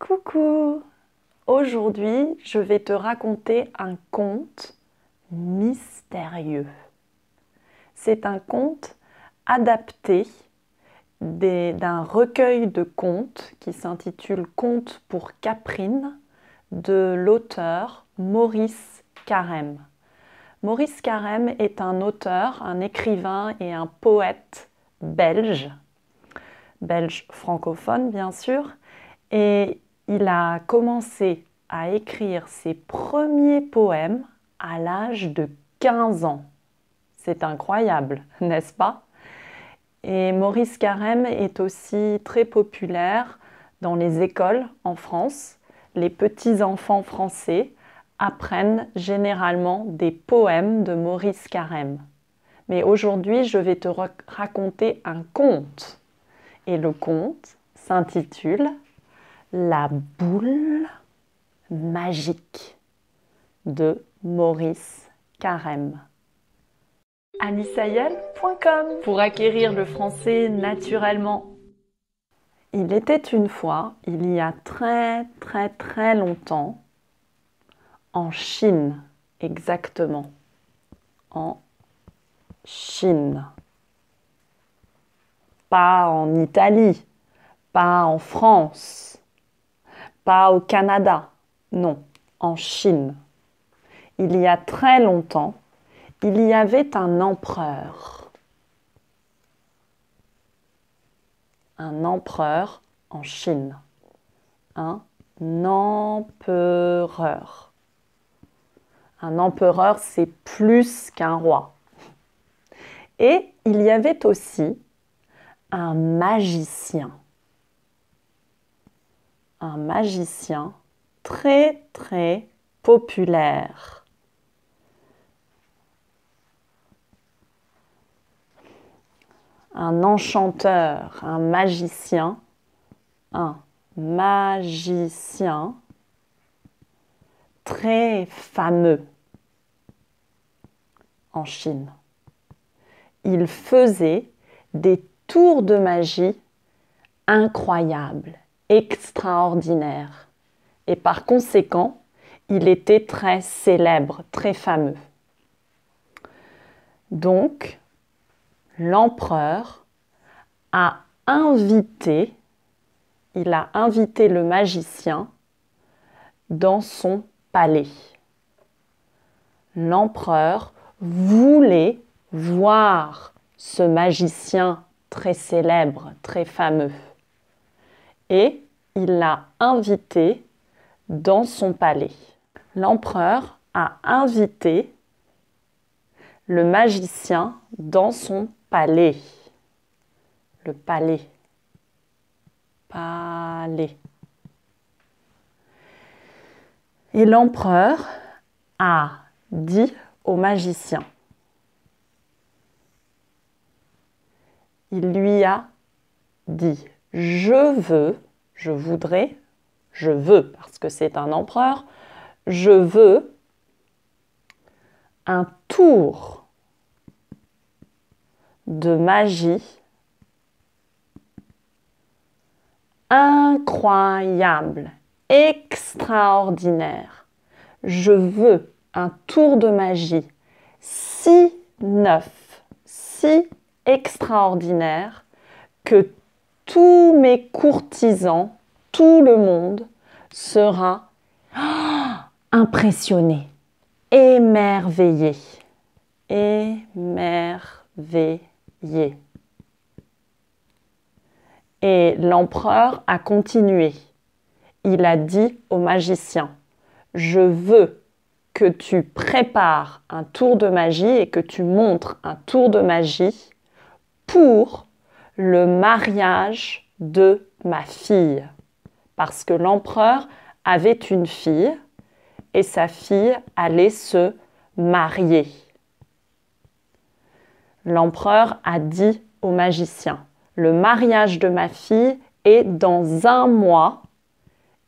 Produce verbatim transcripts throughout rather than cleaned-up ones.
Coucou! Aujourd'hui, je vais te raconter un conte mystérieux. C'est un conte adapté d'un recueil de contes qui s'intitule « Contes pour Caprine » de l'auteur Maurice Carême. Maurice Carême est un auteur, un écrivain et un poète belge, belge francophone bien sûr, et il a commencé à écrire ses premiers poèmes à l'âge de quinze ans. C'est incroyable, n'est-ce pas? Et Maurice Carême est aussi très populaire dans les écoles en France. Les petits-enfants français apprennent généralement des poèmes de Maurice Carême. Mais aujourd'hui, je vais te raconter un conte. Et le conte s'intitule La boule magique de Maurice Carême. alice ayel point com pour acquérir le français naturellement. Il était une fois, il y a très très très longtemps, en Chine exactement, en Chine. Pas en Italie, pas en France. Pas au Canada, non, en Chine. Il y a très longtemps, il y avait un empereur. Un empereur en Chine. Un empereur. Un empereur, c'est plus qu'un roi. Et il y avait aussi un magicien. Un magicien très très populaire. Un enchanteur, un magicien, un magicien très fameux en Chine. Il faisait des tours de magie incroyables. Extraordinaire. Et par conséquent, il était très célèbre, très fameux. Donc, l'empereur a invité, il a invité le magicien dans son palais. L'empereur voulait voir ce magicien très célèbre, très fameux. Et il l'a invité dans son palais. L'empereur a invité le magicien dans son palais. Le palais. Palais. Et l'empereur a dit au magicien. Il lui a dit. Je veux, je voudrais, je veux, parce que c'est un empereur, je veux un tour de magie incroyable, extraordinaire. Je veux un tour de magie si neuf, si extraordinaire que tous mes courtisans, tout le monde sera impressionné, émerveillé, émerveillé. Et l'empereur a continué. Il a dit au magicien, je veux que tu prépares un tour de magie et que tu montres un tour de magie pour le mariage de ma fille, parce que l'empereur avait une fille et sa fille allait se marier. L'empereur a dit au magicien, le mariage de ma fille est dans un mois,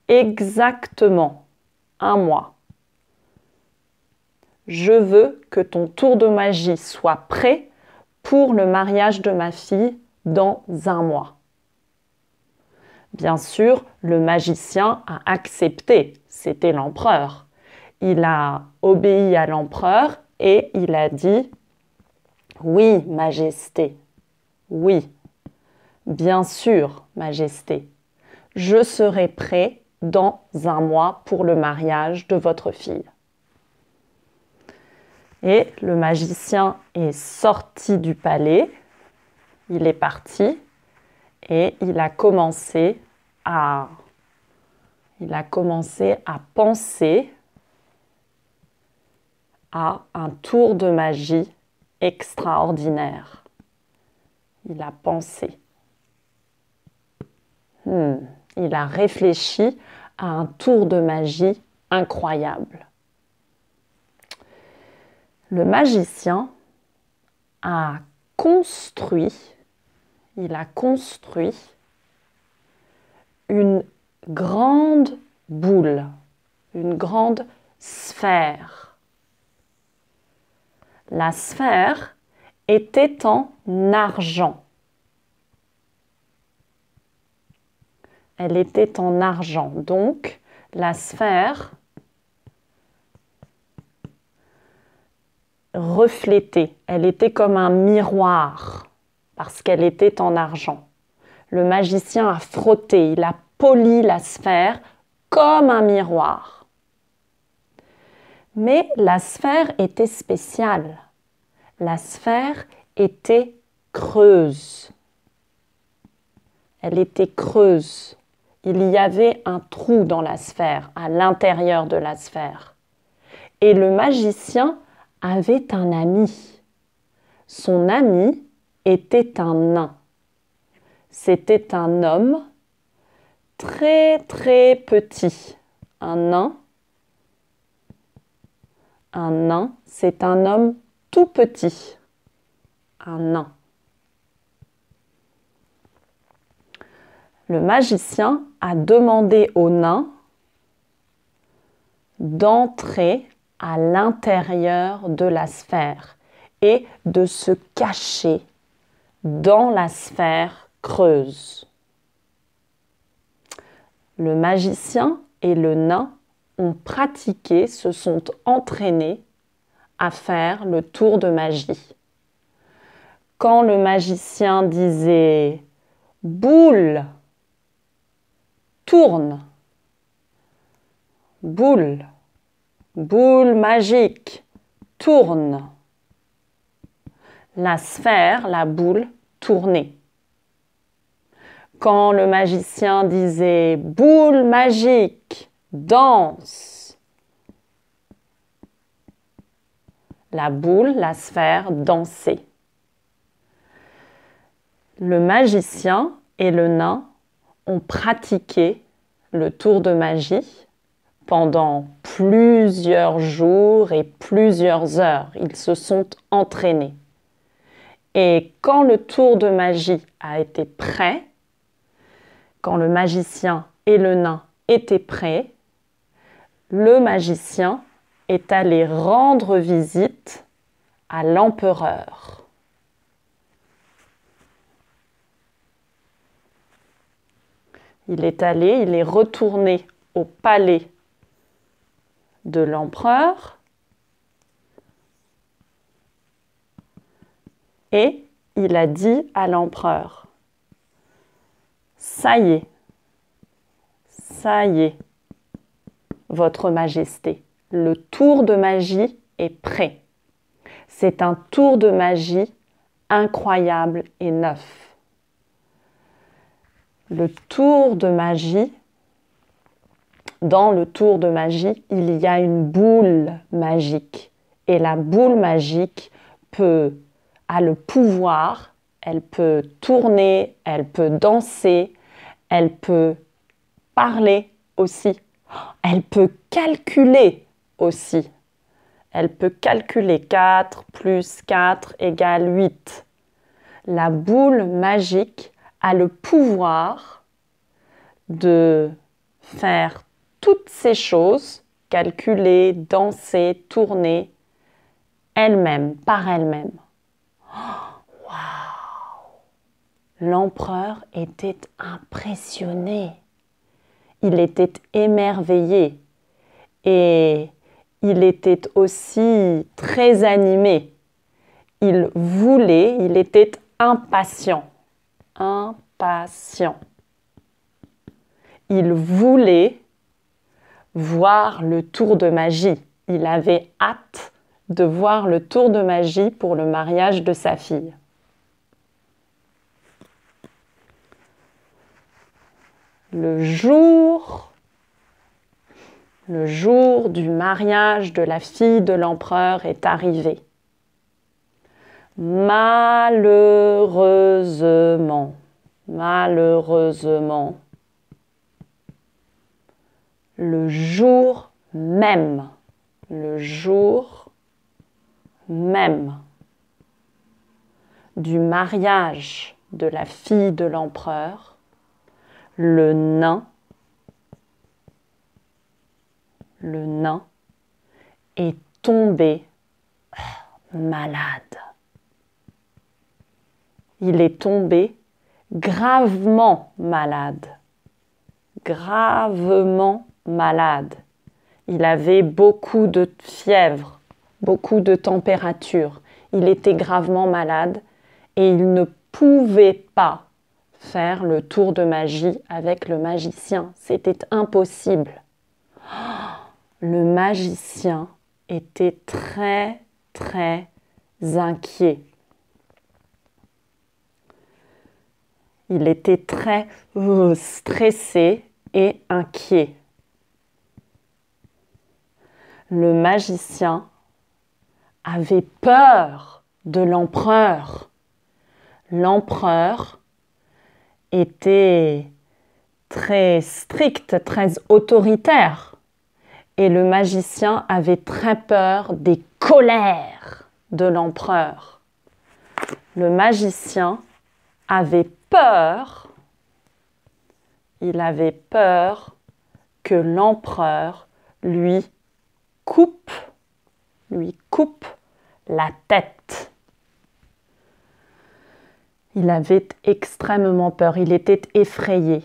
exactement un mois. Je veux que ton tour de magie soit prêt pour le mariage de ma fille dans un mois. Bien sûr, le magicien a accepté, c'était l'empereur. Il a obéi à l'empereur et il a dit « Oui, majesté, oui, bien sûr, majesté, je serai prêt dans un mois pour le mariage de votre fille. » Et le magicien est sorti du palais, il est parti et il a commencé à, il a commencé à penser à un tour de magie extraordinaire. Il a pensé. Hmm. Il a réfléchi à un tour de magie incroyable. Le magicien a construit, il a construit une grande boule, une grande sphère. La sphère était en argent. Elle était en argent, donc la sphère reflétait. Elle était comme un miroir parce qu'elle était en argent. Le magicien a frotté, il a poli la sphère comme un miroir. Mais la sphère était spéciale. La sphère était creuse. Elle était creuse. Il y avait un trou dans la sphère, à l'intérieur de la sphère. Et le magicien avait un ami. Son ami était un nain. C'était un homme très très petit. Un nain, un nain, c'est un homme tout petit. Un nain. Le magicien a demandé au nain d'entrer à l'intérieur de la sphère et de se cacher dans la sphère creuse. Le magicien et le nain ont pratiqué, se sont entraînés à faire le tour de magie. Quand le magicien disait « boule », tourne, boule, boule magique, tourne. La sphère, la boule, tournait. Quand le magicien disait boule magique, danse, la boule, la sphère, dansait. Le magicien et le nain ont pratiqué le tour de magie pendant plusieurs jours et plusieurs heures. Ils se sont entraînés. Et quand le tour de magie a été prêt, quand le magicien et le nain étaient prêts, le magicien est allé rendre visite à l'empereur. Il est allé, il est retourné au palais de l'empereur et il a dit à l'empereur « Ça y est, ça y est, votre majesté, le tour de magie est prêt. C'est un tour de magie incroyable et neuf. » Le tour de magie, dans le tour de magie, il y a une boule magique. Et la boule magique peut, a le pouvoir, elle peut tourner, elle peut danser, elle peut parler aussi. Elle peut calculer aussi. Elle peut calculer quatre plus quatre égale huit. La boule magique a le pouvoir de faire toutes ces choses, calculer, danser, tourner, elle-même, par elle-même. Waouh! L'empereur était impressionné. Il était émerveillé et il était aussi très animé. Il voulait, il était impatient. Impatient. Il voulait voir le tour de magie. Il avait hâte de voir le tour de magie pour le mariage de sa fille. Le jour, le jour du mariage de la fille de l'empereur est arrivé. Malheureusement, malheureusement, le jour même, le jour même du mariage de la fille de l'empereur, le nain, le nain est tombé malade. Il est tombé gravement malade. Gravement malade. Il avait beaucoup de fièvre, beaucoup de température. Il était gravement malade et il ne pouvait pas faire le tour de magie avec le magicien. C'était impossible. Le magicien était très, très inquiet. Il était très euh, stressé et inquiet. Le magicien avait peur de l'empereur. L'empereur était très strict, très autoritaire. Et le magicien avait très peur des colères de l'empereur. Le magicien avait peur, il avait peur que l'empereur lui coupe, lui coupe la tête. Il avait extrêmement peur, il était effrayé.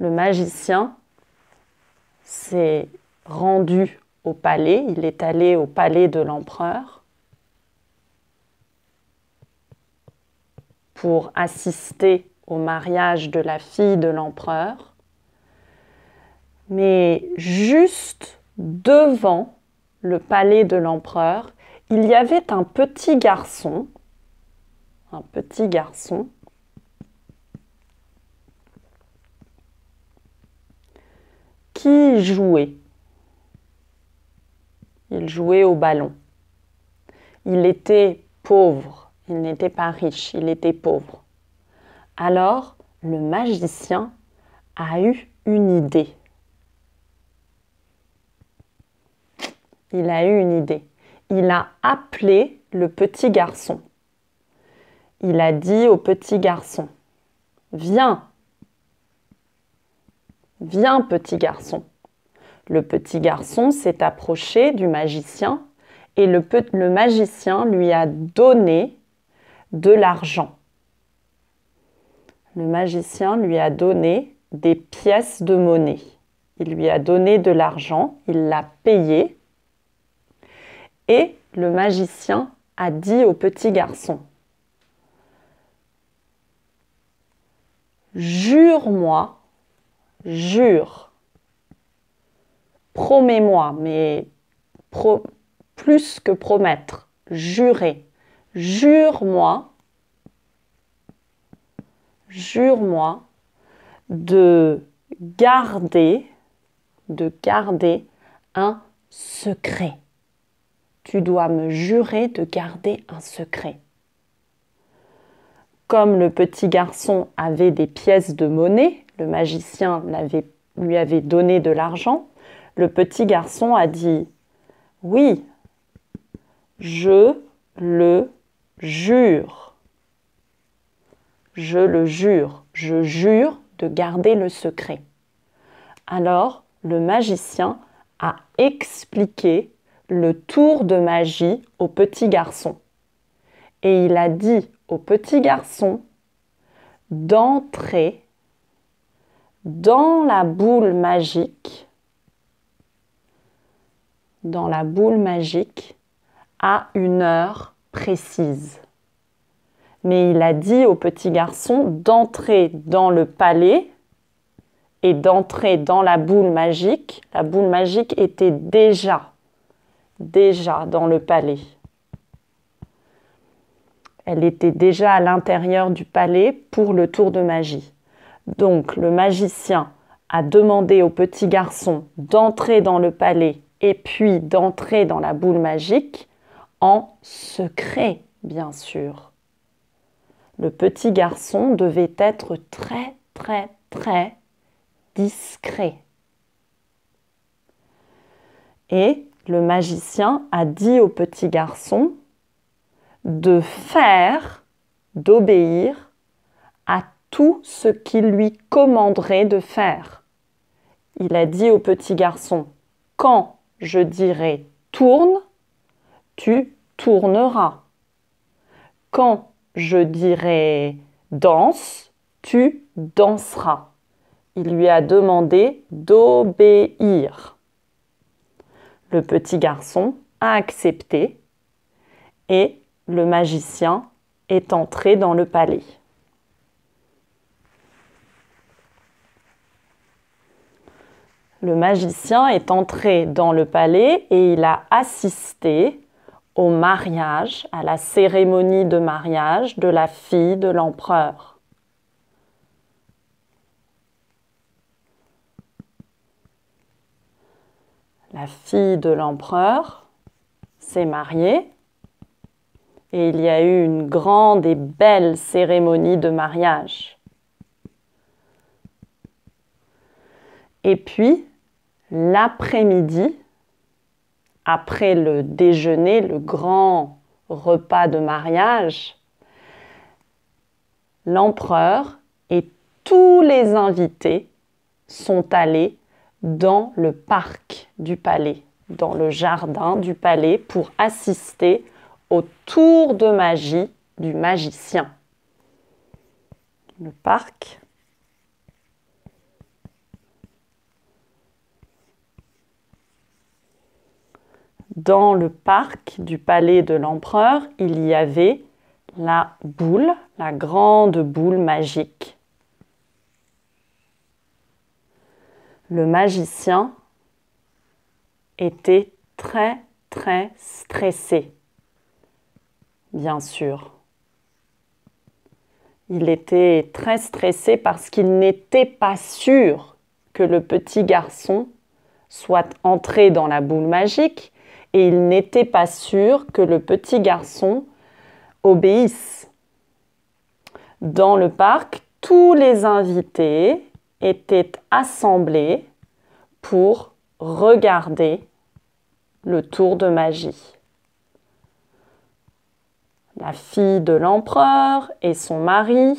Le magicien s'est rendu au palais, il est allé au palais de l'empereur pour assister au mariage de la fille de l'empereur. Mais juste devant le palais de l'empereur, il y avait un petit garçon, un petit garçon, qui jouait. Il jouait au ballon. Il était pauvre, il n'était pas riche, il était pauvre. Alors, le magicien a eu une idée. Il a eu une idée. Il a appelé le petit garçon. Il a dit au petit garçon, « Viens, viens petit garçon. » Le petit garçon s'est approché du magicien et le, le magicien lui a donné de l'argent. Le magicien lui a donné des pièces de monnaie. Il lui a donné de l'argent, il l'a payé. Et le magicien a dit au petit garçon, « Jure-moi, jure, promets-moi, mais pro, plus que promettre, jurer, jure-moi, jure-moi de garder, de garder un secret. » Tu dois me jurer de garder un secret. Comme le petit garçon avait des pièces de monnaie, le magicien lui avait donné de l'argent, le petit garçon a dit « Oui, je le jure. Je le jure. Je jure de garder le secret. » Alors, le magicien a expliqué le tour de magie au petit garçon. Et il a dit au petit garçon d'entrer dans la boule magique, dans la boule magique à une heure précise. Mais il a dit au petit garçon d'entrer dans le palais et d'entrer dans la boule magique. La boule magique était déjà, déjà dans le palais. Elle était déjà à l'intérieur du palais pour le tour de magie. Donc le magicien a demandé au petit garçon d'entrer dans le palais et puis d'entrer dans la boule magique en secret, bien sûr. Le petit garçon devait être très, très, très discret. Et le magicien a dit au petit garçon de faire, d'obéir à tout ce qu'il lui commanderait de faire. Il a dit au petit garçon, quand je dirai tourne, tu tourneras. Quand je dirai danse, tu danseras. Il lui a demandé d'obéir. Le petit garçon a accepté et le magicien est entré dans le palais. Le magicien est entré dans le palais et il a assisté au mariage, à la cérémonie de mariage de la fille de l'empereur. La fille de l'empereur s'est mariée. Et il y a eu une grande et belle cérémonie de mariage. Et puis, l'après-midi, après le déjeuner, le grand repas de mariage, l'empereur et tous les invités sont allés dans le parc du palais, dans le jardin du palais pour assister au tour de magie du magicien. Le parc. Dans le parc du palais de l'empereur, il y avait la boule, la grande boule magique. Le magicien était très, très stressé. Bien sûr. Il était très stressé parce qu'il n'était pas sûr que le petit garçon soit entré dans la boule magique et il n'était pas sûr que le petit garçon obéisse. Dans le parc, tous les invités étaient assemblés pour regarder le tour de magie. La fille de l'empereur et son mari,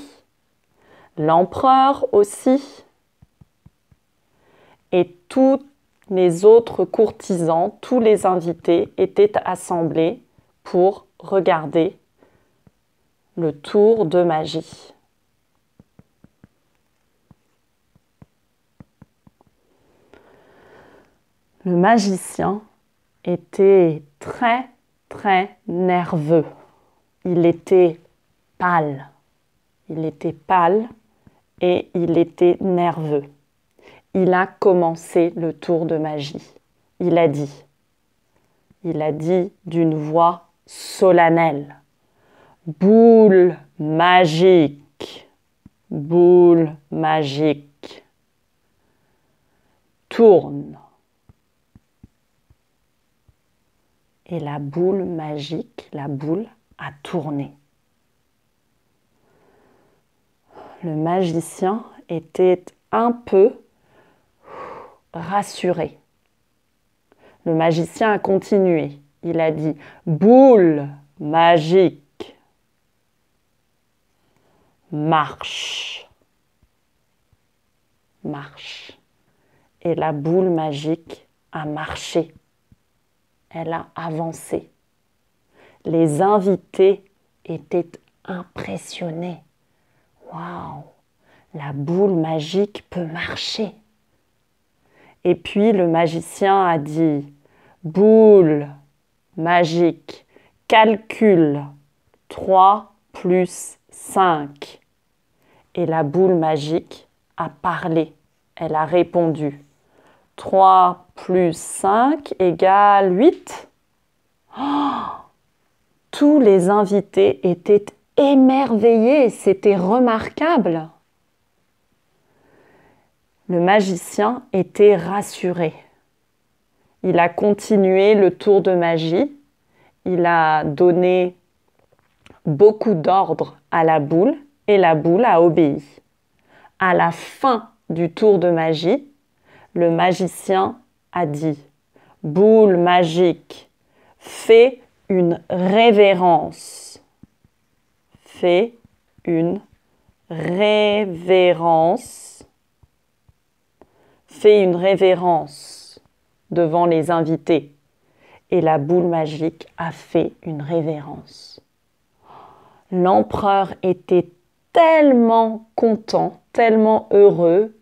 l'empereur aussi, et tous les autres courtisans, tous les invités étaient assemblés pour regarder le tour de magie. Le magicien était très, très nerveux. Il était pâle, il était pâle et il était nerveux. Il a commencé le tour de magie. Il a dit, il a dit d'une voix solennelle, boule magique, boule magique, tourne. Et la boule magique, la boule a tourné. Le magicien était un peu rassuré. Le magicien a continué. Il a dit « Boule magique, marche, marche. » Et la boule magique a marché. Elle a avancé. Les invités étaient impressionné. Waouh, la boule magique peut marcher. Et puis le magicien a dit « Boule magique, calcule trois plus cinq ». Et la boule magique a parlé, elle a répondu « trois plus cinq égale huit ». Oh, tous les invités étaient émerveillés, c'était remarquable. Le magicien était rassuré. Il a continué le tour de magie. Il a donné beaucoup d'ordres à la boule et la boule a obéi. À la fin du tour de magie, le magicien a dit « Boule magique, fais une révérence. Fais une révérence. » Fait une révérence devant les invités. Et la boule magique a fait une révérence. L'empereur était tellement content, tellement heureux,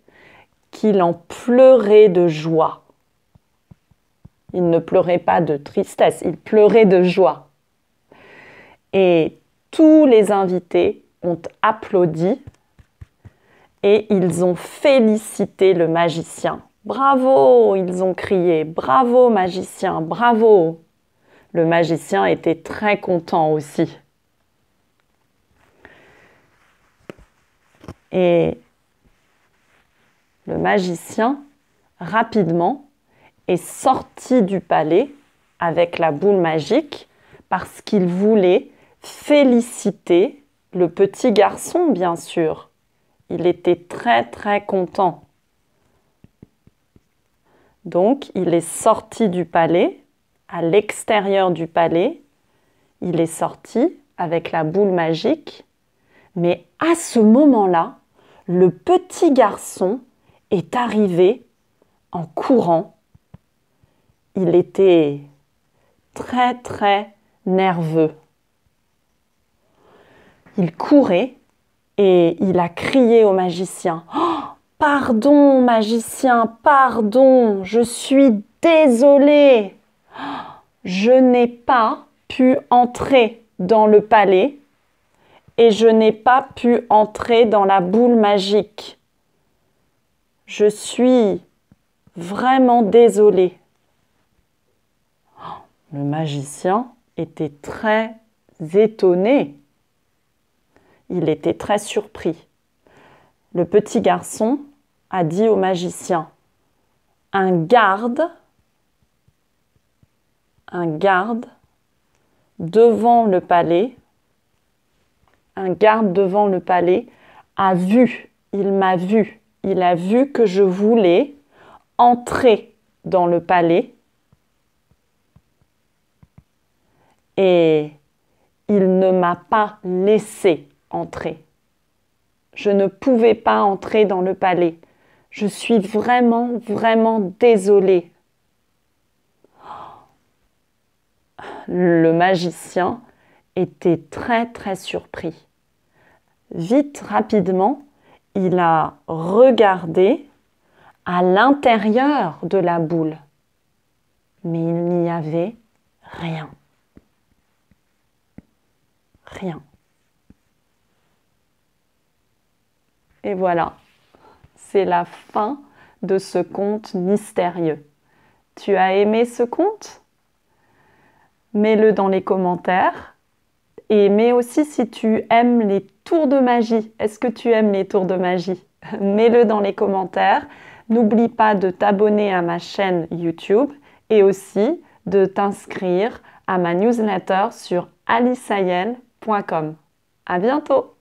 qu'il en pleurait de joie. Il ne pleurait pas de tristesse, il pleurait de joie. Et tous les invités ont applaudi. Et ils ont félicité le magicien. Bravo, ils ont crié. Bravo, magicien, bravo. Le magicien était très content aussi. Et le magicien, rapidement, est sorti du palais avec la boule magique parce qu'il voulait féliciter le petit garçon, bien sûr. Il était très très content. Donc, il est sorti du palais, à l'extérieur du palais. Il est sorti avec la boule magique. Mais à ce moment-là, le petit garçon est arrivé en courant. Il était très très nerveux. Il courait. Et il a crié au magicien « Oh, pardon, magicien, pardon, je suis désolé. Je n'ai pas pu entrer dans le palais et je n'ai pas pu entrer dans la boule magique. Je suis vraiment désolé. » Le magicien était très étonné. Il était très surpris. Le petit garçon a dit au magicien « Un garde, un garde devant le palais, un garde devant le palais a vu, il m'a vu, il a vu que je voulais entrer dans le palais et il ne m'a pas laissé entrer. Je ne pouvais pas entrer dans le palais. Je suis vraiment, vraiment désolée. » Le magicien était très, très surpris. Vite, rapidement, il a regardé à l'intérieur de la boule. Mais il n'y avait rien. Rien. Et voilà, c'est la fin de ce conte mystérieux. Tu as aimé ce conte? Mets-le dans les commentaires. Et mets aussi si tu aimes les tours de magie. Est-ce que tu aimes les tours de magie? Mets-le dans les commentaires. N'oublie pas de t'abonner à ma chaîne YouTube et aussi de t'inscrire à ma newsletter sur alice ayel point com. À bientôt!